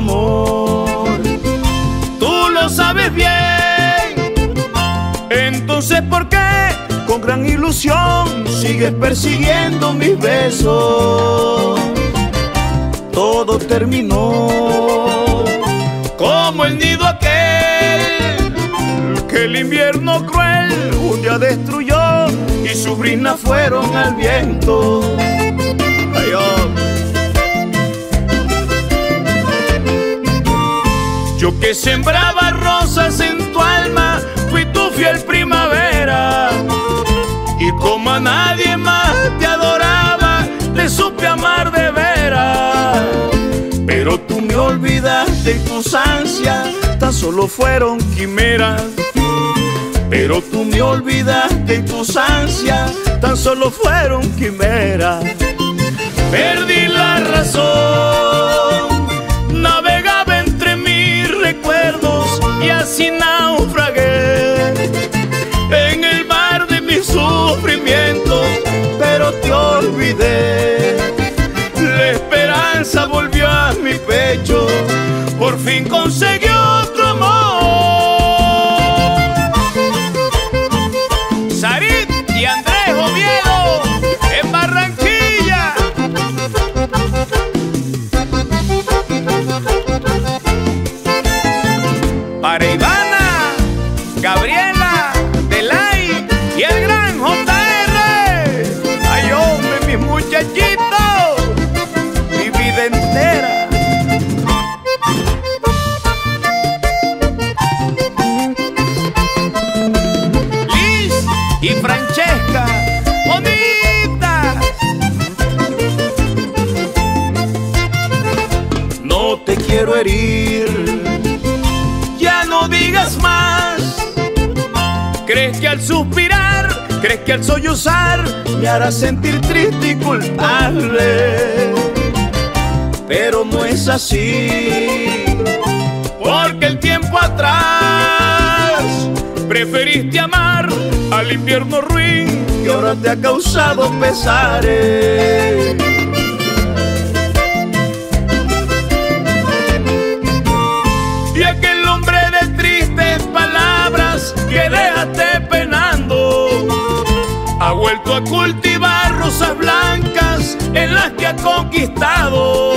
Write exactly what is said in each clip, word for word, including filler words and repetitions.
mi amor. Tú lo sabes bien, entonces ¿por qué con gran ilusión sigues persiguiendo mis besos? Todo terminó como el nido aquel que el invierno cruel un día destruyó y sus brinas fueron al viento. Ay, oh. Yo que sembraba rosas en tu alma, fui tu fiel primavera, y como a nadie más te adoraba, te supe amar de veras. Pero tú me olvidaste y tus ansias tan solo fueron quimeras. Pero tú me olvidaste y tus ansias tan solo fueron quimeras. Perdí la razón, navegaba entre mis recuerdos y así naufragué en el mar de mis sufrimientos, pero te olvidé. La esperanza volvió a mi pecho, por fin conseguí otro amor. Ya no digas más. ¿Crees que al suspirar, crees que al sollozar me harás sentir triste y culpable? Pero no es así, porque el tiempo atrás preferiste amar al invierno ruin que ahora te ha causado pesares. Y aquel hombre de tristes palabras que dejaste penando ha vuelto a cultivar rosas blancas en las que ha conquistado.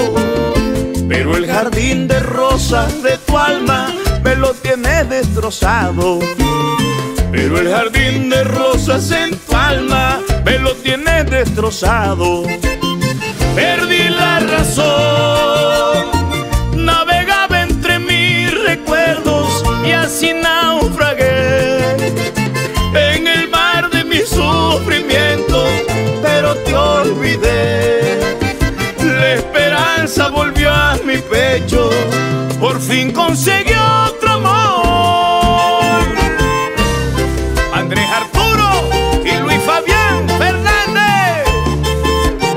Pero el jardín de rosas de tu alma me lo tienes destrozado. Pero el jardín de rosas en tu alma me lo tienes destrozado. Perdí la razón, y así naufragué en el mar de mis sufrimientos, pero te olvidé. La esperanza volvió a mi pecho, por fin conseguí otro amor. Andrés Arturo y Luis Fabián Fernández,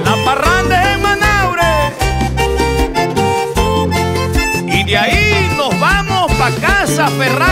La Parranda en Manaure. Y de ahí nos vamos pa' casa, Ferrari.